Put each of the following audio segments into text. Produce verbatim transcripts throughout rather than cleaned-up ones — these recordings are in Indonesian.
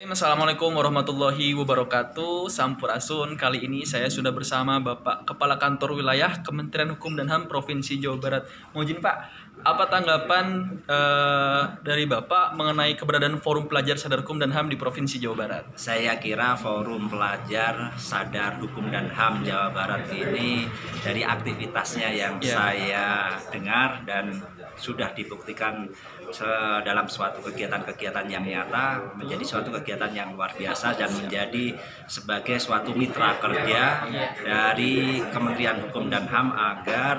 Assalamualaikum warahmatullahi wabarakatuh. Sampurasun. Kali ini saya sudah bersama Bapak Kepala Kantor Wilayah Kementerian Hukum dan H A M Provinsi Jawa Barat. Mohon Pak, apa tanggapan eh, dari Bapak mengenai keberadaan Forum Pelajar Sadar Hukum dan H A M di Provinsi Jawa Barat? Saya kira Forum Pelajar Sadar Hukum dan H A M Jawa Barat ini dari aktivitasnya yang yeah. saya dengar dan sudah dibuktikan dalam suatu kegiatan-kegiatan yang nyata menjadi suatu kegiatan yang luar biasa dan menjadi sebagai suatu mitra kerja dari Kementerian Hukum dan H A M agar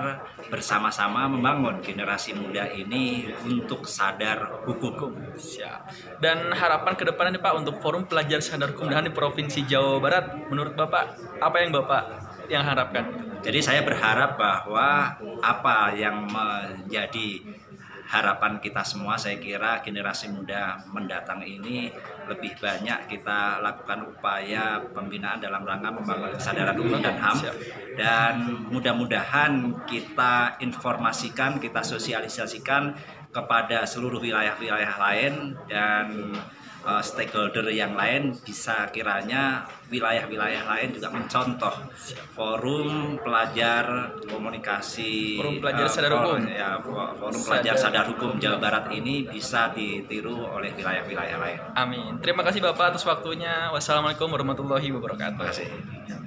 bersama-sama membangun generasi muda ini untuk sadar hukum. Dan harapan ke depannya Pak untuk Forum Pelajar Sadar Hukum dan H A M di Provinsi Jawa Barat, menurut Bapak apa yang Bapak yang harapkan? Jadi saya berharap bahwa apa yang menjadi harapan kita semua, saya kira generasi muda mendatang ini lebih banyak kita lakukan upaya pembinaan dalam rangka membangun kesadaran hukum dan H A M, dan mudah-mudahan kita informasikan, kita sosialisasikan kepada seluruh wilayah-wilayah lain dan stakeholder yang lain, bisa kiranya wilayah-wilayah lain juga mencontoh forum pelajar komunikasi forum pelajar uh, sadar hukum ya, forum sadar. pelajar sadar hukum Jawa Barat ini bisa ditiru oleh wilayah-wilayah lain. Amin. Terima kasih Bapak atas waktunya. Wassalamualaikum warahmatullahi wabarakatuh. Terima kasih.